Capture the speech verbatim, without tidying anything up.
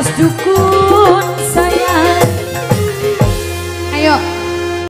Bos dukun.